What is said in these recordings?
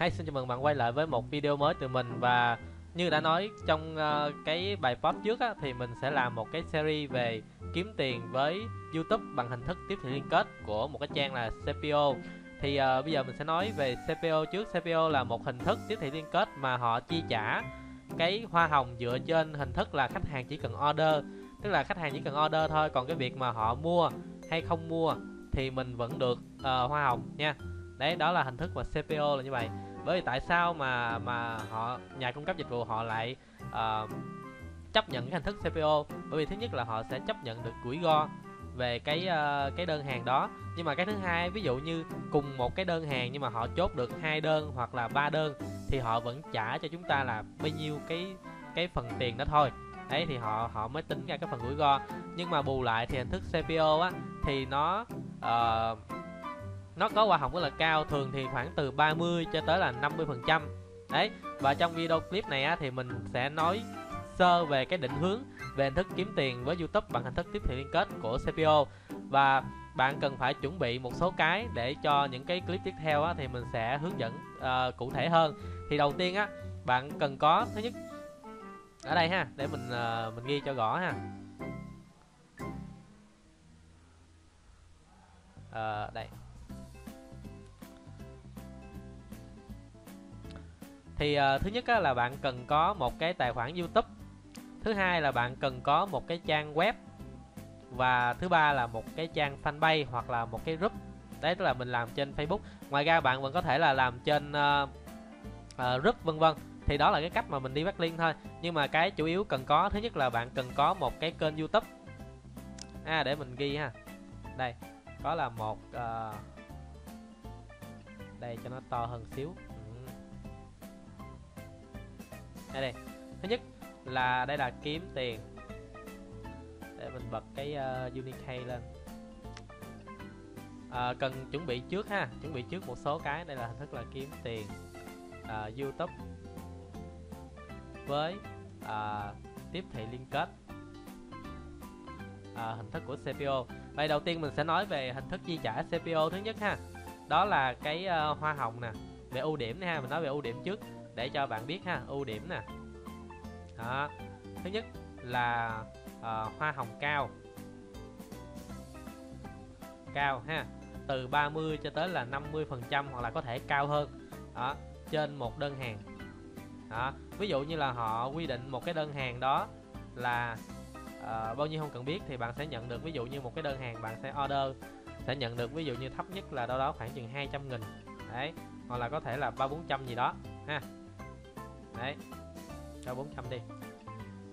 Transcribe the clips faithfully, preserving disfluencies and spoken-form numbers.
Hi, xin chào mừng bạn quay lại với một video mới từ mình. Và như đã nói trong uh, cái bài post trước á, thì mình sẽ làm một cái series về kiếm tiền với YouTube bằng hình thức tiếp thị liên kết của một cái trang là xê pê ô. Thì uh, bây giờ mình sẽ nói về xê pê ô trước. xê pê ô là một hình thức tiếp thị liên kết mà họ chi trả cái hoa hồng dựa trên hình thức là khách hàng chỉ cần order. Tức là khách hàng chỉ cần order thôi, còn cái việc mà họ mua hay không mua thì mình vẫn được uh, hoa hồng nha. Đấy, đó là hình thức mà xê pê ô là như vậy. Bởi vì tại sao mà mà họ nhà cung cấp dịch vụ họ lại uh, chấp nhận cái hình thức xê pê ô? Bởi vì thứ nhất là họ sẽ chấp nhận được rủi ro về cái uh, cái đơn hàng đó. Nhưng mà cái thứ hai, ví dụ như cùng một cái đơn hàng nhưng mà họ chốt được hai đơn hoặc là ba đơn thì họ vẫn trả cho chúng ta là bao nhiêu cái cái phần tiền đó thôi. Đấy, thì họ họ mới tính ra cái phần rủi ro. Nhưng mà bù lại thì hình thức xê pê ô á thì nó uh, nó có hoa hồng rất là cao, thường thì khoảng từ ba mươi cho tới là năm mươi phần trăm. Đấy, và trong video clip này á, thì mình sẽ nói sơ về cái định hướng về hình thức kiếm tiền với YouTube bằng hình thức tiếp thị liên kết của xê pê ô. Và bạn cần phải chuẩn bị một số cái để cho những cái clip tiếp theo á, thì mình sẽ hướng dẫn uh, cụ thể hơn. Thì đầu tiên á, bạn cần có thứ nhất ở đây ha, để mình uh, mình ghi cho rõ ha. Uh, đây. Thì uh, thứ nhất á, là bạn cần có một cái tài khoản YouTube. Thứ hai là bạn cần có một cái trang web. Và thứ ba là một cái trang fanpage hoặc là một cái group. Đấy, tức là mình làm trên Facebook. Ngoài ra bạn vẫn có thể là làm trên uh, uh, group vân vân. Thì đó là cái cách mà mình đi backlink thôi. Nhưng mà cái chủ yếu cần có, thứ nhất là bạn cần có một cái kênh YouTube. À, để mình ghi ha. Đây, có là một uh, đây cho nó to hơn xíu. Đây. Thứ nhất là đây là kiếm tiền. Để mình bật cái uh, Unikey lên. uh, Cần chuẩn bị trước ha. Chuẩn bị trước một số cái. Đây là hình thức là kiếm tiền uh, YouTube với uh, tiếp thị liên kết, uh, hình thức của xê pê ô. Vậy đầu tiên mình sẽ nói về hình thức chi trả xê pê ô thứ nhất ha. Đó là cái uh, hoa hồng nè. Về ưu điểm này ha, mình nói về ưu điểm trước để cho bạn biết ha, ưu điểm nè. Đó. Thứ nhất là uh, hoa hồng cao. Cao ha, từ ba mươi cho tới là năm mươi phần trăm hoặc là có thể cao hơn. Đó, trên một đơn hàng. Đó, ví dụ như là họ quy định một cái đơn hàng đó là uh, bao nhiêu không cần biết thì bạn sẽ nhận được, ví dụ như một cái đơn hàng bạn sẽ order sẽ nhận được ví dụ như thấp nhất là đâu đó khoảng chừng hai trăm nghìn. Đấy, hoặc là có thể là ba bốn trăm gì đó ha. Đấy, cho bốn trăm đi.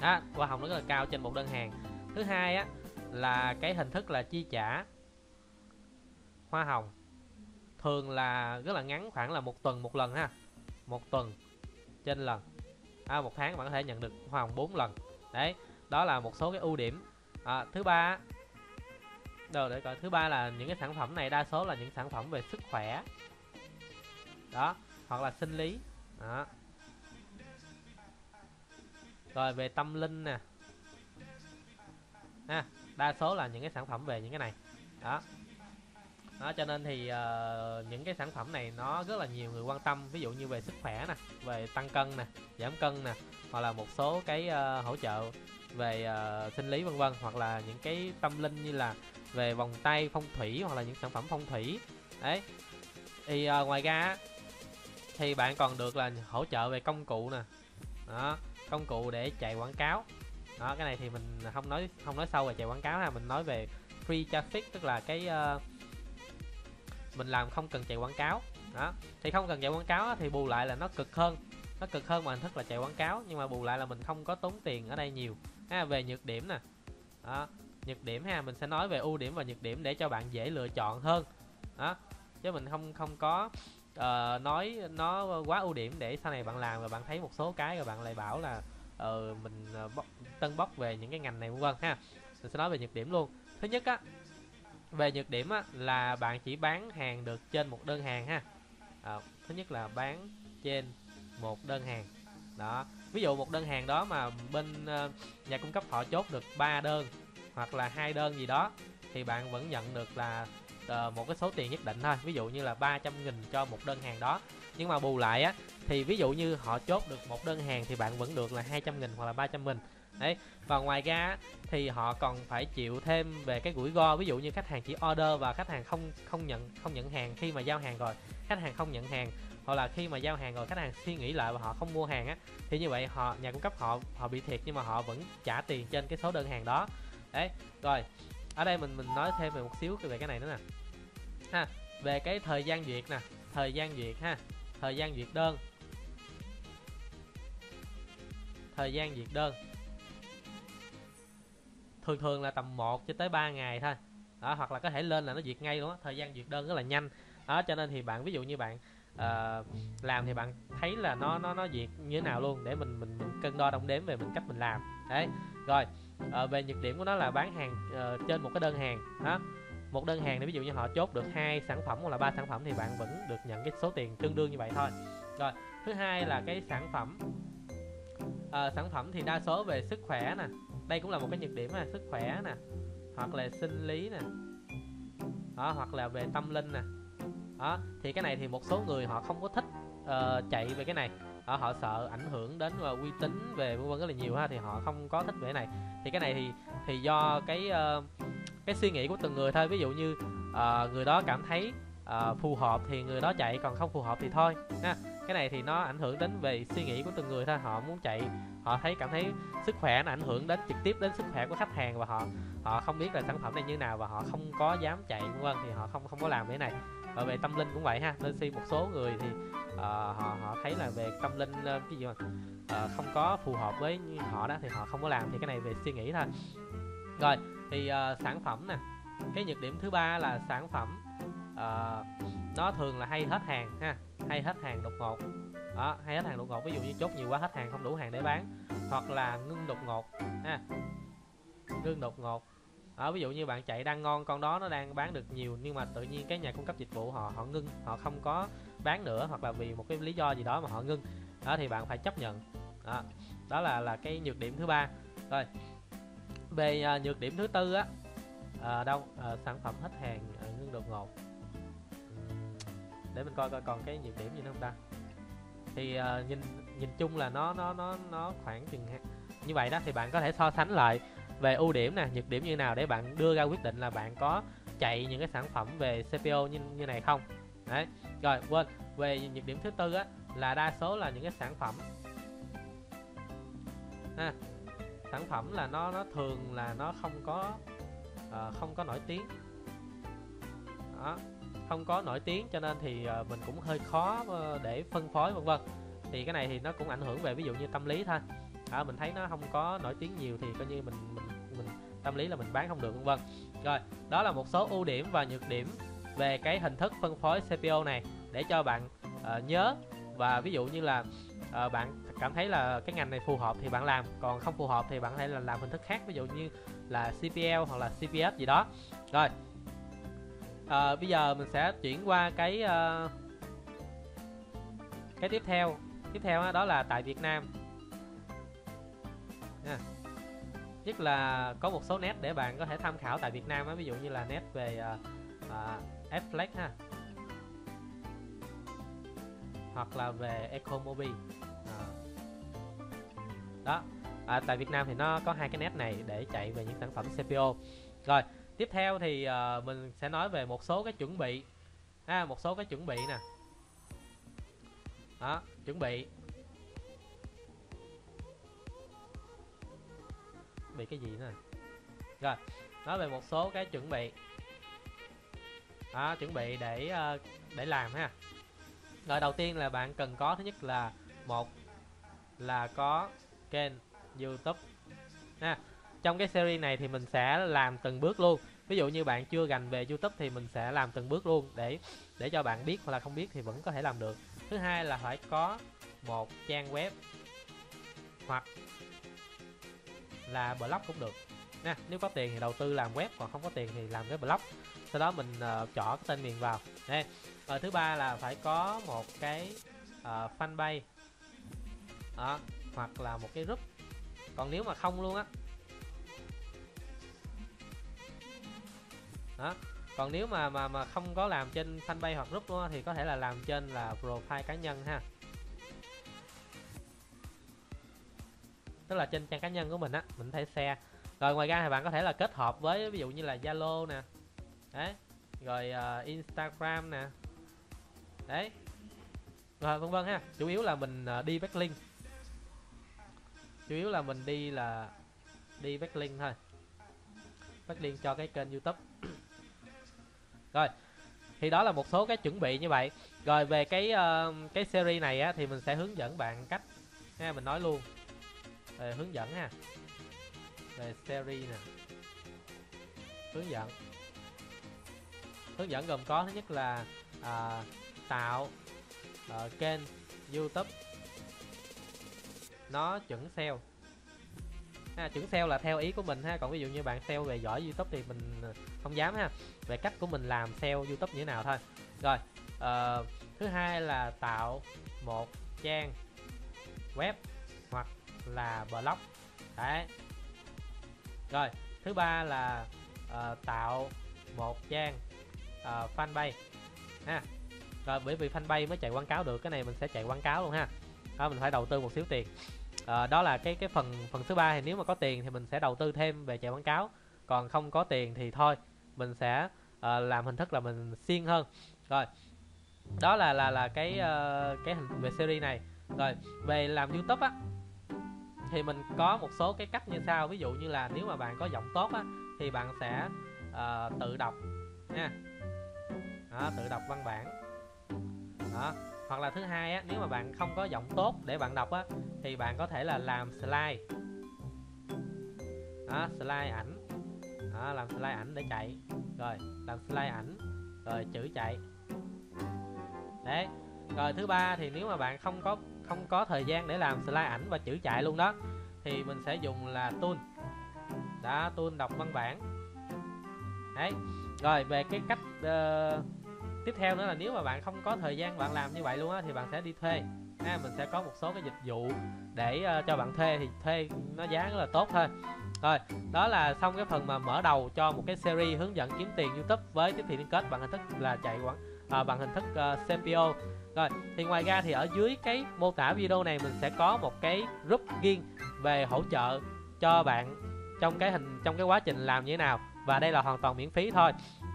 Đó, hoa hồng rất là cao trên một đơn hàng. Thứ hai á, là cái hình thức là chi trả hoa hồng. Thường là rất là ngắn, khoảng là một tuần một lần ha. Một tuần trên lần. À, một tháng bạn có thể nhận được hoa hồng bốn lần. Đấy, đó là một số cái ưu điểm. À, thứ ba Đồ để coi. Thứ ba là những cái sản phẩm này đa số là những sản phẩm về sức khỏe. Đó, hoặc là sinh lý. Đó. Rồi về tâm linh nè. À, đa số là những cái sản phẩm về những cái này. Đó. Đó, cho nên thì uh, những cái sản phẩm này nó rất là nhiều người quan tâm. Ví dụ như về sức khỏe nè, về tăng cân nè, giảm cân nè, hoặc là một số cái uh, hỗ trợ về uh, sinh lý vân vân. Hoặc là những cái tâm linh như là về vòng tay phong thủy hoặc là những sản phẩm phong thủy. Đấy. Thì uh, ngoài ra thì bạn còn được là hỗ trợ về công cụ nè. Đó, công cụ để chạy quảng cáo. Đó, cái này thì mình không nói không nói sâu về chạy quảng cáo ha, mình nói về free traffic, tức là cái uh, mình làm không cần chạy quảng cáo. Đó, thì không cần chạy quảng cáo thì bù lại là nó cực hơn, nó cực hơn mà hình thức là chạy quảng cáo, nhưng mà bù lại là mình không có tốn tiền ở đây nhiều. Ha, về nhược điểm nè. Đó, nhược điểm ha, mình sẽ nói về ưu điểm và nhược điểm để cho bạn dễ lựa chọn hơn. Đó, chứ mình không không có Uh, nói nó quá ưu điểm để sau này bạn làm rồi bạn thấy một số cái rồi bạn lại bảo là uh, mình uh, bóc, tân bóc về những cái ngành này vân vân ha. Mình sẽ nói về nhược điểm luôn. Thứ nhất á, về nhược điểm á, là bạn chỉ bán hàng được trên một đơn hàng ha. Uh, thứ nhất là bán trên một đơn hàng. Đó, ví dụ một đơn hàng đó mà bên uh, nhà cung cấp họ chốt được ba đơn hoặc là hai đơn gì đó thì bạn vẫn nhận được là một cái số tiền nhất định thôi, ví dụ như là ba trăm nghìn cho một đơn hàng đó. Nhưng mà bù lại á, thì ví dụ như họ chốt được một đơn hàng thì bạn vẫn được là hai trăm nghìn hoặc là ba trăm nghìn. Đấy. Và ngoài ra thì họ còn phải chịu thêm về cái rủi ro, ví dụ như khách hàng chỉ order và khách hàng không không nhận không nhận hàng khi mà giao hàng rồi, khách hàng không nhận hàng, hoặc là khi mà giao hàng rồi khách hàng suy nghĩ lại và họ không mua hàng á, thì như vậy họ nhà cung cấp họ họ bị thiệt nhưng mà họ vẫn trả tiền trên cái số đơn hàng đó. Đấy. Rồi. Ở đây mình mình nói thêm về một xíu về cái này nữa nè. Ha, về cái thời gian duyệt nè, thời gian duyệt ha, thời gian duyệt đơn. Thời gian duyệt đơn thường thường là tầm một cho tới ba ngày thôi đó, hoặc là có thể lên là nó duyệt ngay luôn đó. Thời gian duyệt đơn rất là nhanh đó, cho nên thì bạn ví dụ như bạn uh, làm thì bạn thấy là nó nó nó duyệt như thế nào luôn, để mình mình, mình cân đo đong đếm về mình cách mình làm. Đấy. Rồi uh, về nhược điểm của nó là bán hàng uh, trên một cái đơn hàng đó, một đơn hàng thì ví dụ như họ chốt được hai sản phẩm hoặc là ba sản phẩm thì bạn vẫn được nhận cái số tiền tương đương như vậy thôi. Rồi thứ hai là cái sản phẩm, uh, sản phẩm thì đa số về sức khỏe nè. Đây cũng là một cái nhược điểm là sức khỏe nè, hoặc là sinh lý nè, đó, hoặc là về tâm linh nè. Đó, thì cái này thì một số người họ không có thích uh, chạy về cái này, đó, họ sợ ảnh hưởng đến uh, uy tín về vân vân rất là nhiều ha, thì họ không có thích về cái này. Thì cái này thì thì do cái uh, cái suy nghĩ của từng người thôi. Ví dụ như uh, người đó cảm thấy uh, phù hợp thì người đó chạy, còn không phù hợp thì thôi ha. Cái này thì nó ảnh hưởng đến về suy nghĩ của từng người thôi. Họ muốn chạy, họ thấy cảm thấy sức khỏe nó ảnh hưởng đến trực tiếp đến sức khỏe của khách hàng, và họ họ không biết là sản phẩm này như nào và họ không có dám chạy vân vân, thì họ không không có làm cái này. Và về tâm linh cũng vậy ha, nên si một số người thì uh, họ họ thấy là về tâm linh uh, cái gì mà uh, không có phù hợp với họ đó, thì họ không có làm. Thì cái này về suy nghĩ thôi. Rồi thì uh, sản phẩm nè, cái nhược điểm thứ ba là sản phẩm uh, nó thường là hay hết hàng ha, hay hết hàng đột ngột đó, hay hết hàng đột ngột. Ví dụ như chốt nhiều quá hết hàng, không đủ hàng để bán, hoặc là ngưng đột ngột ha, ngưng đột ngột đó. Ví dụ như bạn chạy đang ngon, con đó nó đang bán được nhiều nhưng mà tự nhiên cái nhà cung cấp dịch vụ họ họ ngưng, họ không có bán nữa, hoặc là vì một cái lý do gì đó mà họ ngưng đó, thì bạn phải chấp nhận đó. Đó là là cái nhược điểm thứ ba. Rồi về uh, nhược điểm thứ tư á, uh, đâu uh, sản phẩm hết hàng, uh, ngưng đột ngột, để mình coi coi còn cái nhược điểm gì nữa không ta. Thì uh, nhìn nhìn chung là nó nó nó nó khoảng chừng như vậy đó. Thì bạn có thể so sánh lại về ưu điểm nè, nhược điểm như nào để bạn đưa ra quyết định là bạn có chạy những cái sản phẩm về xê pê ô như như này không. Đấy. Rồi quên, về nhược điểm thứ tư á là đa số là những cái sản phẩm ha, sản phẩm là nó nó thường là nó không có uh, không có nổi tiếng đó, không có nổi tiếng, cho nên thì mình cũng hơi khó để phân phối vân vân. Thì cái này thì nó cũng ảnh hưởng về ví dụ như tâm lý thôi. À, mình thấy nó không có nổi tiếng nhiều thì coi như mình, mình, mình tâm lý là mình bán không được vân vân. Rồi đó là một số ưu điểm và nhược điểm về cái hình thức phân phối xê pê ô này, để cho bạn uh, nhớ. Và ví dụ như là uh, bạn cảm thấy là cái ngành này phù hợp thì bạn làm, còn không phù hợp thì bạn hãy là làm hình thức khác, ví dụ như là xê pê lờ hoặc là xê pê ét gì đó. Rồi à, bây giờ mình sẽ chuyển qua cái uh, cái tiếp theo tiếp theo đó là tại Việt Nam à, nhất là có một số nét để bạn có thể tham khảo tại Việt Nam á, ví dụ như là nét về Affleck uh, ha, hoặc là về Ecomobi à. Đó à, tại Việt Nam thì nó có hai cái nét này để chạy về những sản phẩm xê pê ô. Rồi tiếp theo thì uh, mình sẽ nói về một số cái chuẩn bị ha, một số cái chuẩn bị nè đó, chuẩn bị bị cái gì nữa. Rồi nói về một số cái chuẩn bị đó, chuẩn bị để uh, để làm ha. Rồi đầu tiên là bạn cần có, thứ nhất là một là có kênh YouTube ha. Trong cái series này thì mình sẽ làm từng bước luôn. Ví dụ như bạn chưa rành về YouTube thì mình sẽ làm từng bước luôn để để cho bạn biết, hoặc là không biết thì vẫn có thể làm được. Thứ hai là phải có một trang web hoặc là blog cũng được nha. Nếu có tiền thì đầu tư làm web, còn không có tiền thì làm cái blog. Sau đó mình uh, chọn cái tên miền vào. Đây. Rồi, thứ ba là phải có một cái uh, fanpage đó, hoặc là một cái group. Còn nếu mà không luôn á đó, Còn nếu mà mà mà không có làm trên fanpage hoặc group đó, thì có thể là làm trên là profile cá nhân ha, tức là trên trang cá nhân của mình á, mình có thể share. Rồi ngoài ra thì bạn có thể là kết hợp với ví dụ như là Zalo nè, đấy, rồi uh, Instagram nè, đấy, rồi vân vân ha. Chủ yếu là mình uh, đi backlink, chủ yếu là mình đi là đi backlink thôi, backlink cho cái kênh YouTube. Rồi thì đó là một số cái chuẩn bị như vậy. Rồi về cái uh, cái series này á, thì mình sẽ hướng dẫn bạn cách ha, mình nói luôn về hướng dẫn ha, về series nè, hướng dẫn hướng dẫn gồm có thứ nhất là uh, tạo uh, kênh YouTube nó chuẩn ét e o ha, chuẩn ét e o là theo ý của mình ha. Còn ví dụ như bạn ét e o về giỏi YouTube thì mình không dám ha, về cách của mình làm ét e o YouTube như thế nào thôi. Rồi uh, thứ hai là tạo một trang web hoặc là blog đấy. Rồi thứ ba là uh, tạo một trang uh, fanpage ha. Rồi bởi vì fanpage mới chạy quảng cáo được, cái này mình sẽ chạy quảng cáo luôn ha. Đó, mình phải đầu tư một xíu tiền. À, đó là cái cái phần phần thứ ba. Thì nếu mà có tiền thì mình sẽ đầu tư thêm về chạy quảng cáo, còn không có tiền thì thôi mình sẽ uh, làm hình thức là mình siêng hơn. Rồi đó là là là cái uh, cái hình về series này. Rồi về làm YouTube á, thì mình có một số cái cách như sau. Ví dụ như là nếu mà bạn có giọng tốt á, thì bạn sẽ uh, tự đọc nha, đó, tự đọc văn bản đó. Hoặc là thứ hai á, nếu mà bạn không có giọng tốt để bạn đọc á, thì bạn có thể là làm slide đó, slide ảnh đó, làm slide ảnh để chạy. Rồi làm slide ảnh rồi chữ chạy đấy. Rồi thứ ba thì nếu mà bạn không có không có thời gian để làm slide ảnh và chữ chạy luôn đó, thì mình sẽ dùng là tool đã tool đọc văn bản đấy. Rồi về cái cách uh, tiếp theo nữa là nếu mà bạn không có thời gian bạn làm như vậy luôn á, thì bạn sẽ đi thuê ha. Mình sẽ có một số cái dịch vụ để uh, cho bạn thuê, thì thuê nó giá rất là tốt thôi. Rồi đó là xong cái phần mà mở đầu cho một cái series hướng dẫn kiếm tiền YouTube với tiếp thị liên kết bằng hình thức là chạy quảng uh, bằng hình thức uh, xê pê ô. Rồi thì ngoài ra thì ở dưới cái mô tả video này mình sẽ có một cái group riêng về hỗ trợ cho bạn trong cái hình trong cái quá trình làm như thế nào, và đây là hoàn toàn miễn phí thôi.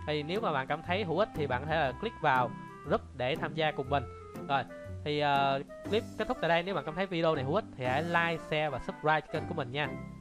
Thì nếu mà bạn cảm thấy hữu ích thì bạn có thể là click vào group để tham gia cùng mình. Rồi thì uh, clip kết thúc tại đây. Nếu bạn cảm thấy video này hữu ích thì hãy like, share và subscribe kênh của mình nha.